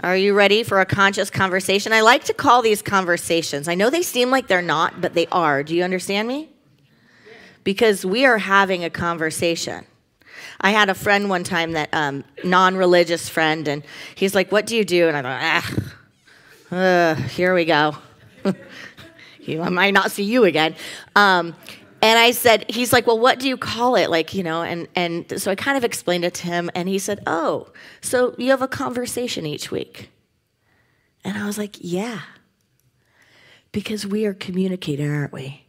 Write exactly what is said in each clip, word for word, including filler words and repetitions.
Are you ready for a conscious conversation? I like to call these conversations. I know they seem like they're not, but they are. Do you understand me? Because we are having a conversation. I had a friend one time, that um, non-religious friend, and he's like, what do you do? And I thought, ah, uh, here we go. I might not see you again. Um, and I said, he's like, well, what do you call it? Like, you know, and, and so I kind of explained it to him, and he said, oh, so you have a conversation each week. And I was like, yeah, because we are communicating, aren't we?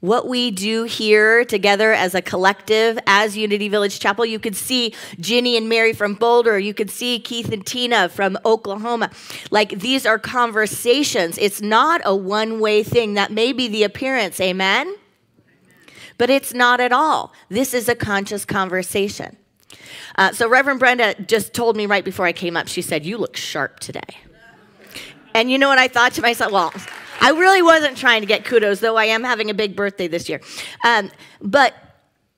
What we do here together as a collective, as Unity Village Chapel, you could see Ginny and Mary from Boulder. You could see Keith and Tina from Oklahoma. Like, these are conversations. It's not a one-way thing. That may be the appearance, amen? Amen? But it's not at all. This is a conscious conversation. Uh, so Reverend Brenda just told me right before I came up, she said, you look sharp today. And you know what I thought to myself? Well, I really wasn't trying to get kudos, though I am having a big birthday this year. Um, but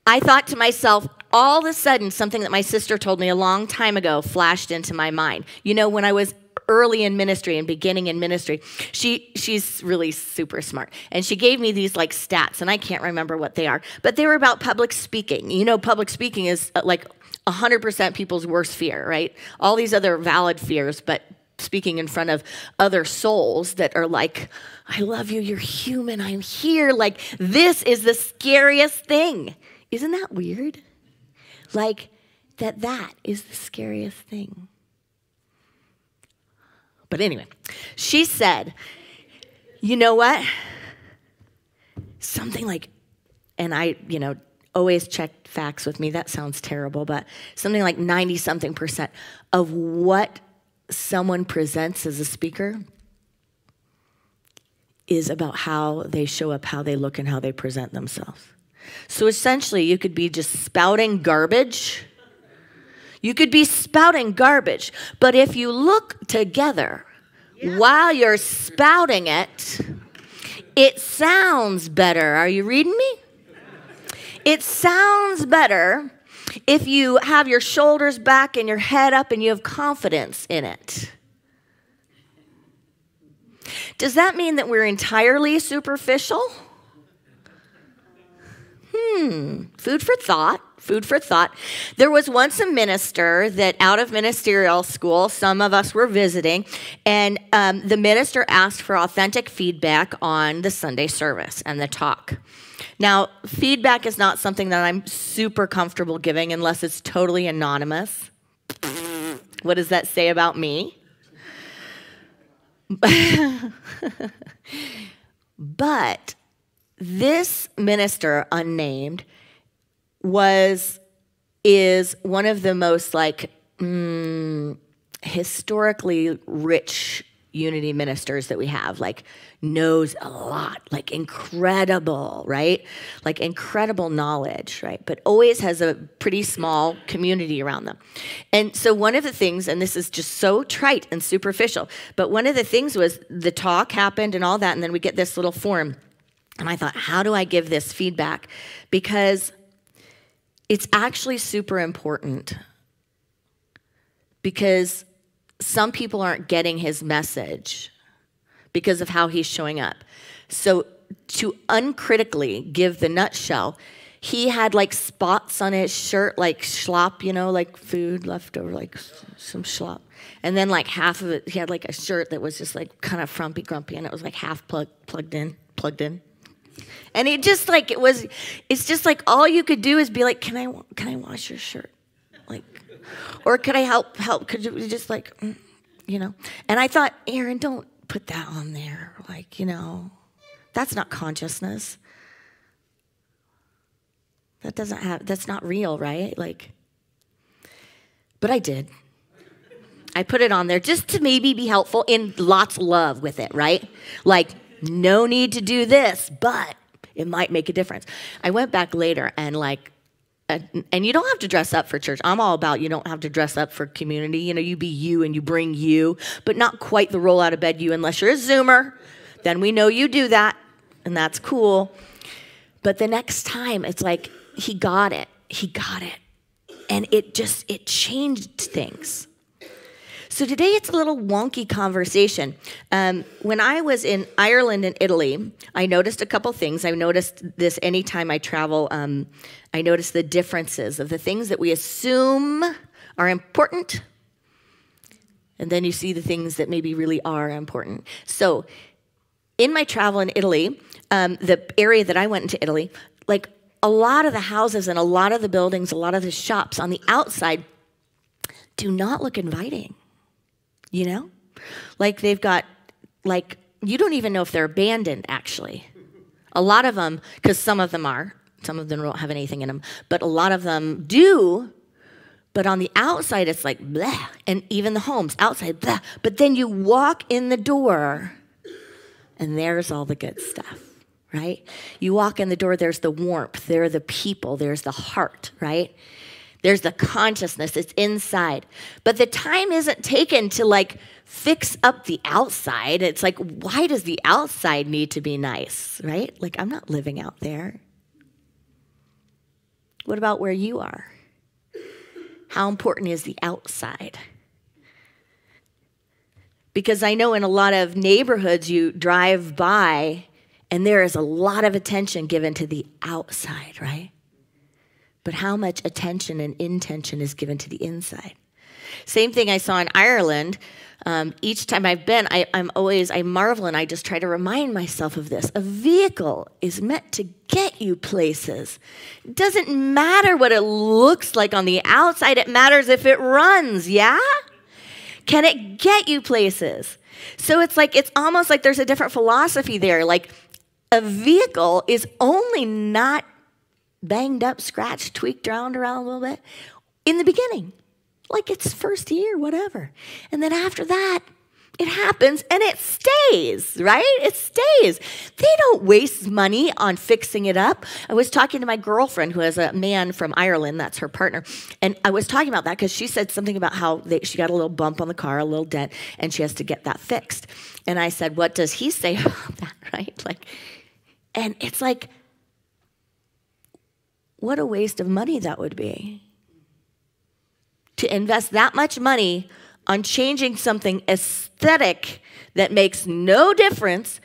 I thought to myself, all of a sudden, something that my sister told me a long time ago flashed into my mind. You know, when I was early in ministry and beginning in ministry, she she's really super smart. And she gave me these like stats, and I can't remember what they are. But they were about public speaking. You know, public speaking is like one hundred percent people's worst fear, right? All these other valid fears, but speaking in front of other souls that are like, I love you, you're human, I'm here. Like, this is the scariest thing. Isn't that weird? Like, that that is the scariest thing. But anyway, she said, you know what? Something like, and I, you know, always check facts with me. That sounds terrible, but something like ninety something percent of what someone presents as a speaker is about how they show up, how they look, and how they present themselves. So essentially, you could be just spouting garbage. You could be spouting garbage, but if you look together yeah. while you're spouting it, it sounds better. Are you reading me? It sounds better if you have your shoulders back and your head up and you have confidence in it. Does that mean that we're entirely superficial? Hmm, food for thought, food for thought. There was once a minister that out of ministerial school, some of us were visiting, and um, the minister asked for authentic feedback on the Sunday service and the talk. Now, feedback is not something that I'm super comfortable giving unless it's totally anonymous. What does that say about me? But this minister, unnamed, was, is one of the most like mm, historically rich Unity ministers that we have, like knows a lot, like incredible, right? Like incredible knowledge, right? But always has a pretty small community around them. And so one of the things, and this is just so trite and superficial, but one of the things was the talk happened and all that, and then we get this little form. And I thought, how do I give this feedback? Because it's actually super important, because some people aren't getting his message because of how he's showing up. So to uncritically give the nutshell, he had like spots on his shirt, like schlop, you know, like food left over, like some schlop. And then like half of it, he had like a shirt that was just like kind of frumpy, grumpy, and it was like half plug, plugged in, plugged in. And it just like, it was, it's just like all you could do is be like, can I, can I wash your shirt? Like, or could I help, help? Could you just like, you know? And I thought, Aaron, don't put that on there. Like, you know, that's not consciousness. That doesn't have, that's not real, right? Like, but I did. I put it on there just to maybe be helpful in lots of love with it, right? Like, no need to do this, but it might make a difference. I went back later and like, and you don't have to dress up for church. I'm all about you don't have to dress up for community. You know, you be you and you bring you, but not quite the roll out of bed you unless you're a Zoomer. Then we know you do that, and that's cool. But the next time, it's like he got it. He got it. And it just, it changed things. So today it's a little wonky conversation. Um, when I was in Ireland and Italy, I noticed a couple things. I noticed this anytime I travel. Um, I noticed the differences of the things that we assume are important, and then you see the things that maybe really are important. So in my travel in Italy, um, the area that I went into Italy, like a lot of the houses and a lot of the buildings, a lot of the shops on the outside do not look inviting, you know? Like they've got, like, you don't even know if they're abandoned, actually. A lot of them, because some of them are, some of them don't have anything in them, but a lot of them do, but on the outside it's like, bleh, and even the homes outside, bleh. But then you walk in the door and there's all the good stuff, right? You walk in the door, there's the warmth, there are the people, there's the heart, right? There's the consciousness, it's inside. But the time isn't taken to like fix up the outside. It's like, why does the outside need to be nice, right? Like I'm not living out there. What about where you are? How important is the outside? Because I know in a lot of neighborhoods you drive by and there is a lot of attention given to the outside, right? But how much attention and intention is given to the inside? Same thing I saw in Ireland. Um, each time I've been, I, I'm always, I marvel and I just try to remind myself of this. A vehicle is meant to get you places. It doesn't matter what it looks like on the outside. It matters if it runs, yeah? Can it get you places? So it's like, it's almost like there's a different philosophy there. Like a vehicle is only not banged up, scratched, tweaked, drowned around a little bit in the beginning. Like it's first year, whatever. And then after that, it happens and it stays, right? It stays. They don't waste money on fixing it up. I was talking to my girlfriend who has a man from Ireland, that's her partner, and I was talking about that because she said something about how they, she got a little bump on the car, a little dent, and she has to get that fixed. And I said, what does he say about that, right? Like, and it's like, what a waste of money that would be. To invest that much money on changing something aesthetic that makes no difference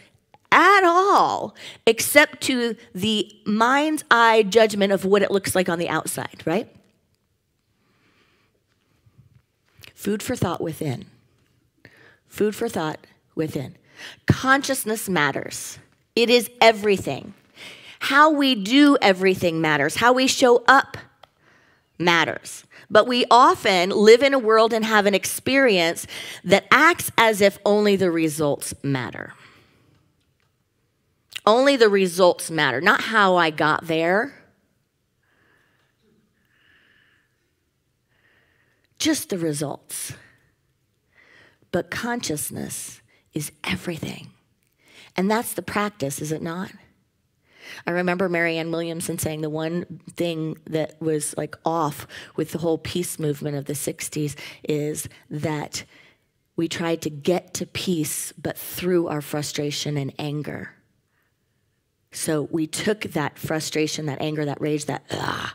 at all, except to the mind's eye judgment of what it looks like on the outside, right? Food for thought within. Food for thought within. Consciousness matters. It is everything. How we do everything matters. How we show up matters. But we often live in a world and have an experience that acts as if only the results matter. Only the results matter, not how I got there. Just the results. But consciousness is everything. And that's the practice, is it not? I remember Marianne Williamson saying the one thing that was like off with the whole peace movement of the sixties is that we tried to get to peace, but through our frustration and anger. So we took that frustration, that anger, that rage, that ugh,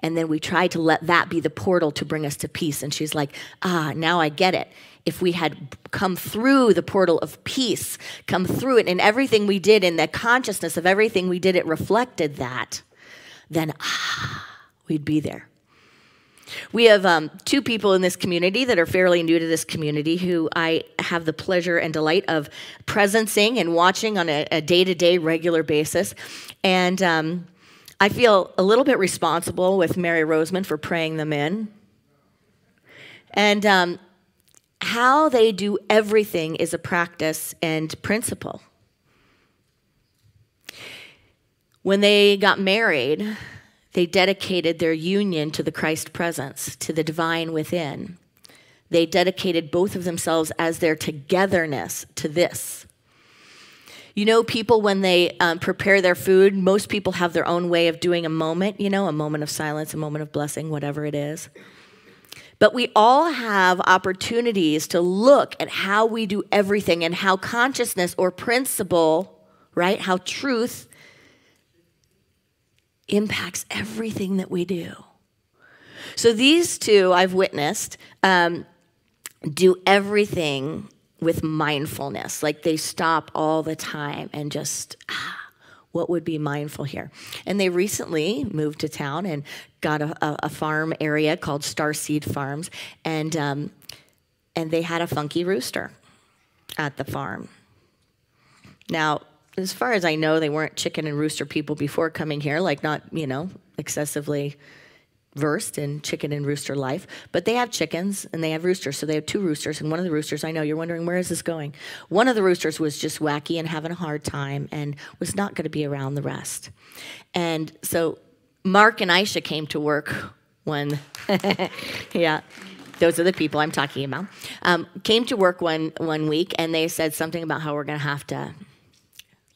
and then we tried to let that be the portal to bring us to peace. And she's like, ah, now I get it. If we had come through the portal of peace, come through it in everything we did, in the consciousness of everything we did, it reflected that, then ah, we'd be there. We have um, two people in this community that are fairly new to this community who I have the pleasure and delight of presencing and watching on a day-to-day regular basis. And um, I feel a little bit responsible with Mary Roseman for praying them in. And um, how they do everything is a practice and principle. When they got married, they dedicated their union to the Christ presence, to the divine within. They dedicated both of themselves as their togetherness to this. You know, people, when they um, prepare their food, most people have their own way of doing a moment, you know, a moment of silence, a moment of blessing, whatever it is. But we all have opportunities to look at how we do everything and how consciousness or principle, right, how truth impacts everything that we do. So these two I've witnessed um, do everything with mindfulness. Like they stop all the time and just, ah, what would be mindful here? And they recently moved to town and got a, a, a farm area called Starseed Farms, and um, and they had a funky rooster at the farm. Now, as far as I know, they weren't chicken and rooster people before coming here, like not, you know, excessively versed in chicken and rooster life, but they have chickens and they have roosters, so they have two roosters, and one of the roosters, I know you're wondering, where is this going? One of the roosters was just wacky and having a hard time and was not going to be around the rest. And so Mark and Aisha came to work one, yeah, those are the people I'm talking about, um, came to work one, one week, and they said something about how we're going to have to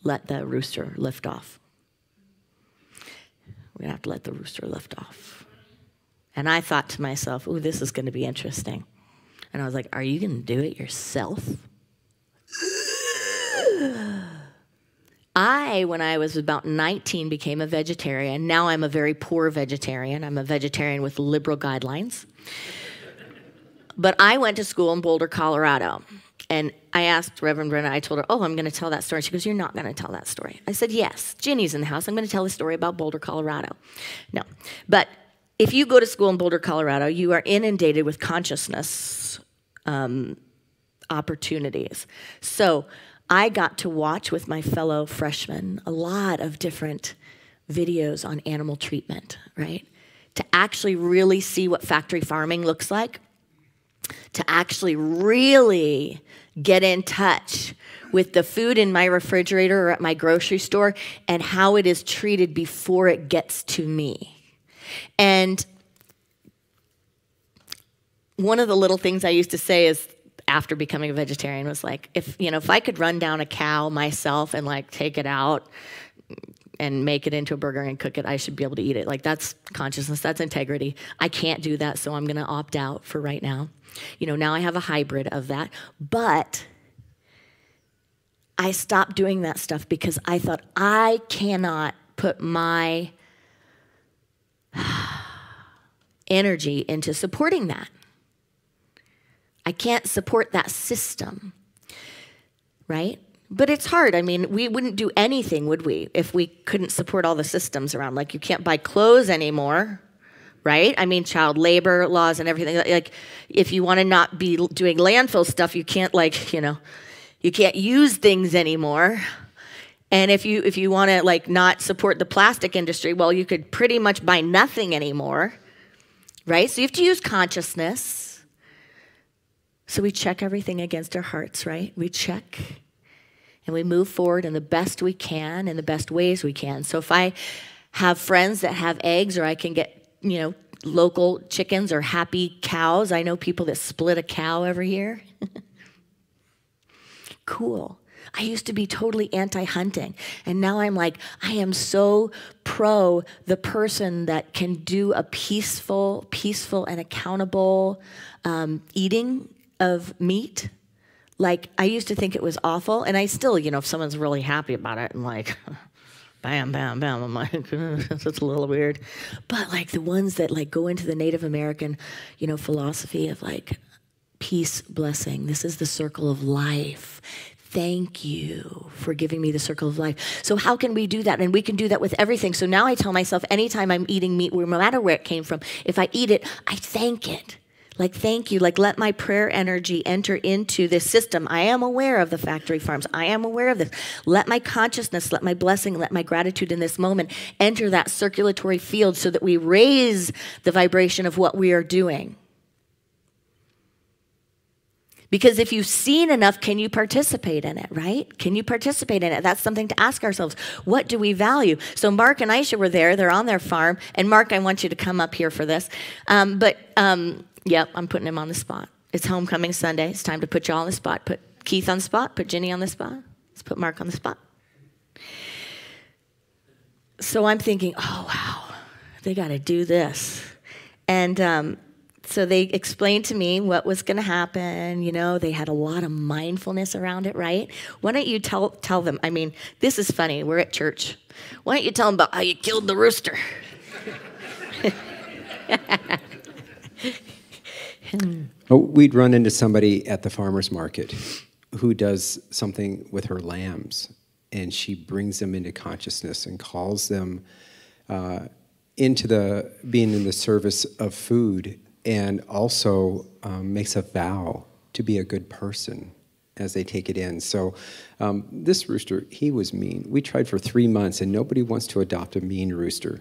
let the rooster lift off. We're going to have to let the rooster lift off. And I thought to myself, ooh, this is going to be interesting. And I was like, are you going to do it yourself? I, when I was about nineteen, became a vegetarian. Now I'm a very poor vegetarian. I'm a vegetarian with liberal guidelines. But I went to school in Boulder, Colorado. And I asked Reverend Brenna, I told her, oh, I'm going to tell that story. She goes, you're not going to tell that story. I said, yes, Ginny's in the house. I'm going to tell the story about Boulder, Colorado. No, but if you go to school in Boulder, Colorado, you are inundated with consciousness um, opportunities. So I got to watch with my fellow freshmen a lot of different videos on animal treatment, right? To actually really see what factory farming looks like, to actually really get in touch with the food in my refrigerator or at my grocery store and how it is treated before it gets to me. And one of the little things I used to say is, after becoming a vegetarian, was like, if, you know, if I could run down a cow myself and like take it out and make it into a burger and cook it, I should be able to eat it. Like, that's consciousness, that's integrity. I can't do that, so I'm gonna opt out for right now. You know, now I have a hybrid of that, but I stopped doing that stuff because I thought, I cannot put my energy into supporting that. I can't support that system, right? But it's hard. I mean, we wouldn't do anything, would we, if we couldn't support all the systems around? Like, you can't buy clothes anymore, right? I mean, child labor laws and everything. Like, if you want to not be doing landfill stuff, you can't, like, you know, you can't use things anymore. And if you if you want to, like, not support the plastic industry, well, you could pretty much buy nothing anymore, right? So you have to use consciousness. So we check everything against our hearts, right? We check and we move forward in the best we can, in the best ways we can. So if I have friends that have eggs, or I can get, you know, local chickens or happy cows. I know people that split a cow every year. Cool. I used to be totally anti-hunting, and now I'm like, I am so pro the person that can do a peaceful, peaceful and accountable um, eating of meat. Like, I used to think it was awful, and I still, you know, if someone's really happy about it, I'm like, bam, bam, bam, I'm like, that's a little weird. But like the ones that like go into the Native American, you know, philosophy of like, peace, blessing, this is the circle of life. Thank you for giving me the circle of life. So how can we do that? And we can do that with everything. So now I tell myself, anytime I'm eating meat, no matter where it came from, if I eat it, I thank it. Like, thank you. Like, let my prayer energy enter into this system. I am aware of the factory farms. I am aware of this. Let my consciousness, let my blessing, let my gratitude in this moment enter that circulatory field so that we raise the vibration of what we are doing. Because if you've seen enough, can you participate in it, right? Can you participate in it? That's something to ask ourselves. What do we value? So Mark and Aisha were there. They're on their farm. And Mark, I want you to come up here for this. Um, but, um, yep, I'm putting him on the spot. It's homecoming Sunday. It's time to put you all on the spot. Put Keith on the spot. Put Ginny on the spot. Let's put Mark on the spot. So I'm thinking, oh, wow, they got to do this. And um so they explained to me what was going to happen. You know, they had a lot of mindfulness around it, right? Why don't you tell, tell them? I mean, this is funny. We're at church. Why don't you tell them about how you killed the rooster? Oh, we'd run into somebody at the farmer's market who does something with her lambs, and she brings them into consciousness and calls them uh, into the being in the service of food, and also um, makes a vow to be a good person as they take it in. So um, this rooster, he was mean. We tried for three months, and nobody wants to adopt a mean rooster.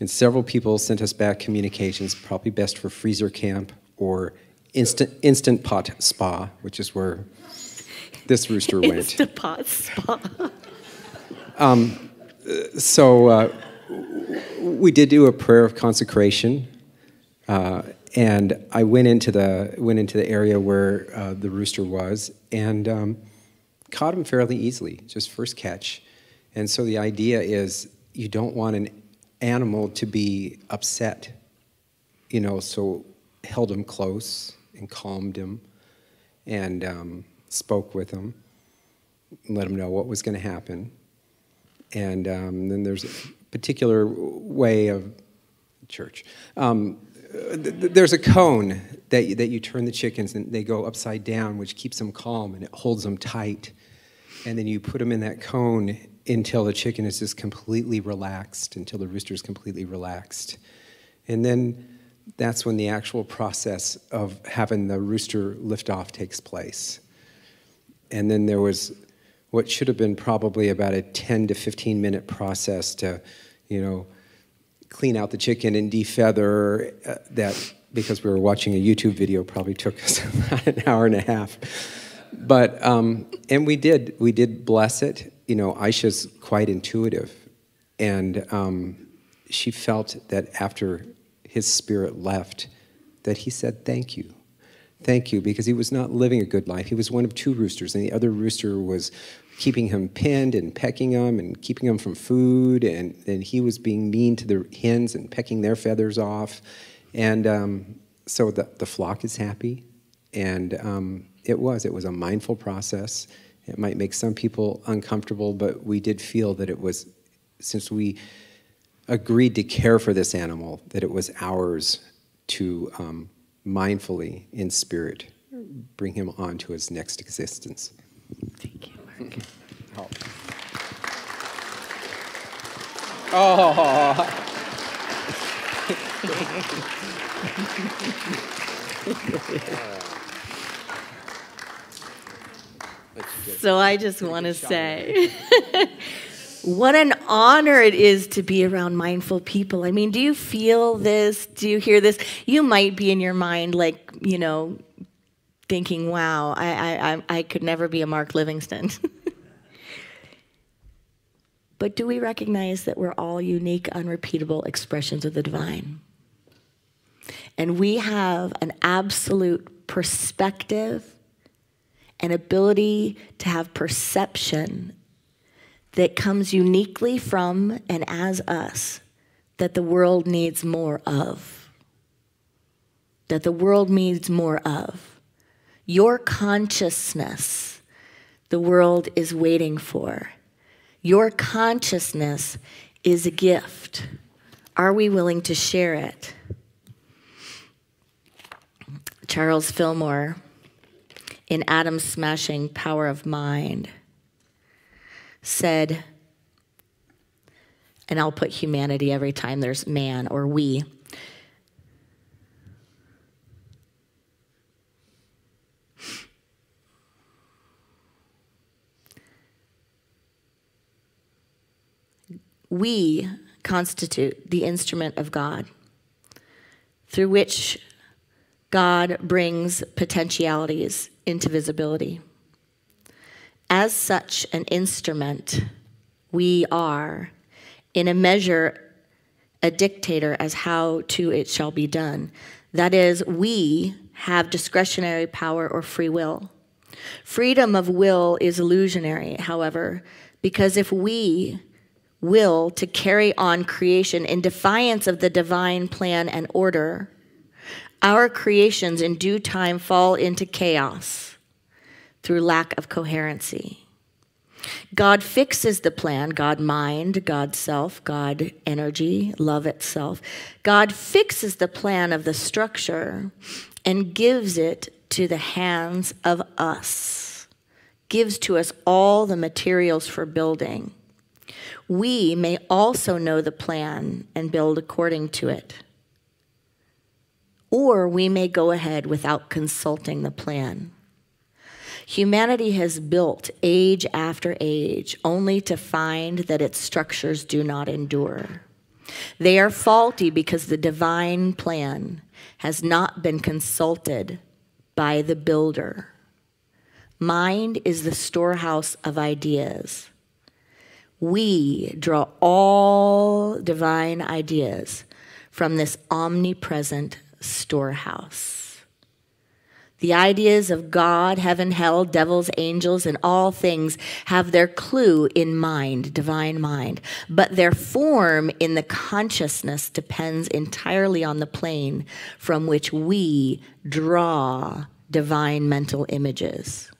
And several people sent us back communications, probably best for freezer camp or instant instant pot spa, which is where this rooster went. Instant pot spa. um, so uh, we did do a prayer of consecration, uh, and I went into the went into the area where uh, the rooster was, and um, caught him fairly easily, just first catch. And so the idea is you don't want an animal to be upset, you know, so held him close and calmed him and um, spoke with him, let him know what was going to happen. And um, then there's a particular way of church. Um, th th there's a cone that you, that you turn the chickens and they go upside down, which keeps them calm and it holds them tight. And then you put them in that cone until the chicken is just completely relaxed, until the rooster is completely relaxed. And then that's when the actual process of having the rooster lift off takes place. And then there was what should have been probably about a ten to fifteen minute process to, you know, clean out the chicken and defeather. Uh, that, because we were watching a YouTube video, probably took us about an hour and a half. But, um, and we did, we did bless it. You know, Aisha's quite intuitive, and um, she felt that after his spirit left, that he said thank you. Thank you, because he was not living a good life. He was one of two roosters, and the other rooster was keeping him pinned and pecking him and keeping him from food, and, and he was being mean to the hens and pecking their feathers off. And um, so the, the flock is happy, and um, it was. It was a mindful process. It might make some people uncomfortable, but we did feel that it was, since we agreed to care for this animal, that it was ours to um, mindfully, in spirit, bring him on to his next existence. Thank you, Mark. Oh. Oh. So I just want to say, what an honor it is to be around mindful people. I mean, do you feel this? Do you hear this? You might be in your mind, like, you know, thinking, wow, I, I, I could never be a Mark Livingston. But do we recognize that we're all unique, unrepeatable expressions of the divine? And we have an absolute perspective, an ability to have perception that comes uniquely from and as us, that the world needs more of. That the world needs more of. Your consciousness, the world is waiting for. Your consciousness is a gift. Are we willing to share it? Charles Fillmore, in Atom Smashing Power of Mind, said, and I'll put humanity every time there's man or we. We constitute the instrument of God, through which God brings potentialities into visibility. As such an instrument, we are, in a measure, a dictator as how to it shall be done. That is, we have discretionary power or free will. Freedom of will is illusionary, however, because if we will to carry on creation in defiance of the divine plan and order, our creations in due time fall into chaos through lack of coherency. God fixes the plan, God mind, God self, God energy, love itself. God fixes the plan of the structure and gives it to the hands of us, gives to us all the materials for building. We may also know the plan and build according to it. Or we may go ahead without consulting the plan. Humanity has built age after age only to find that its structures do not endure. They are faulty because the divine plan has not been consulted by the builder. Mind is the storehouse of ideas. We draw all divine ideas from this omnipresent storehouse. The ideas of God, heaven, hell, devils, angels, and all things have their clue in mind, divine mind. But their form in the consciousness depends entirely on the plane from which we draw divine mental images.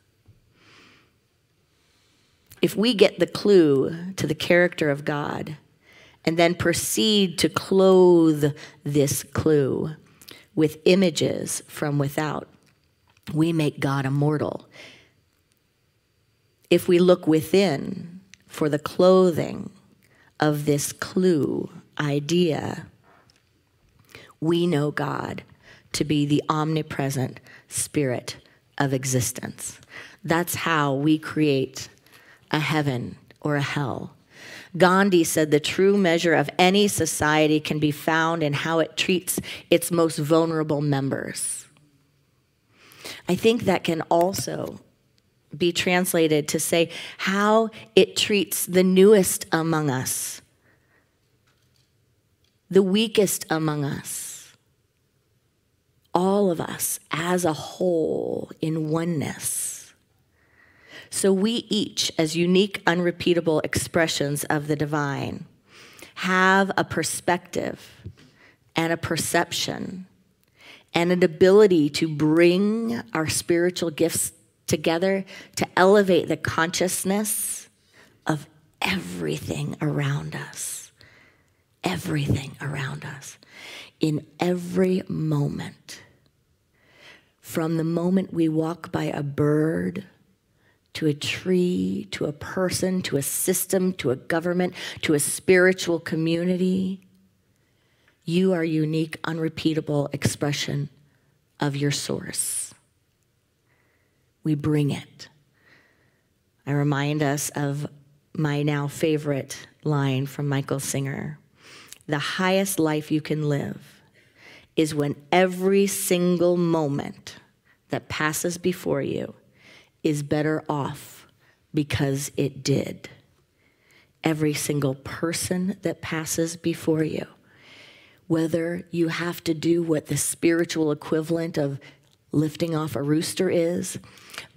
If we get the clue to the character of God and then proceed to clothe this clue with images from without, we make God immortal. If we look within for the clothing of this clue idea, we know God to be the omnipresent spirit of existence. That's how we create a heaven or a hell. Gandhi said the true measure of any society can be found in how it treats its most vulnerable members. I think that can also be translated to say how it treats the newest among us, the weakest among us, all of us as a whole in oneness. So we each, as unique, unrepeatable expressions of the divine, have a perspective and a perception and an ability to bring our spiritual gifts together to elevate the consciousness of everything around us. Everything around us. In every moment. From the moment we walk by a bird, to a tree, to a person, to a system, to a government, to a spiritual community. You are a unique, unrepeatable expression of your source. We bring it. I remind us of my now favorite line from Michael Singer. The highest life you can live is when every single moment that passes before you is better off because it did. Every single person that passes before you, whether you have to do what the spiritual equivalent of lifting off a rooster is,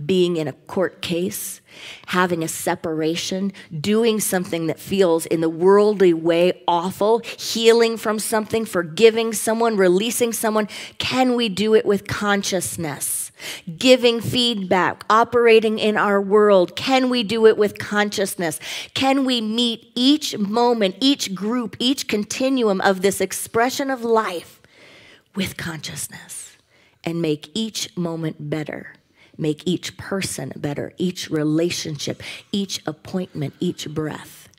being in a court case, having a separation, doing something that feels in the worldly way awful, healing from something, forgiving someone, releasing someone, can we do it with consciousness? Giving feedback, operating in our world, can we do it with consciousness? Can we meet each moment, each group, each continuum of this expression of life with consciousness and make each moment better, make each person better, each relationship, each appointment, each breath,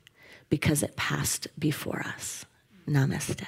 because it passed before us? Namaste.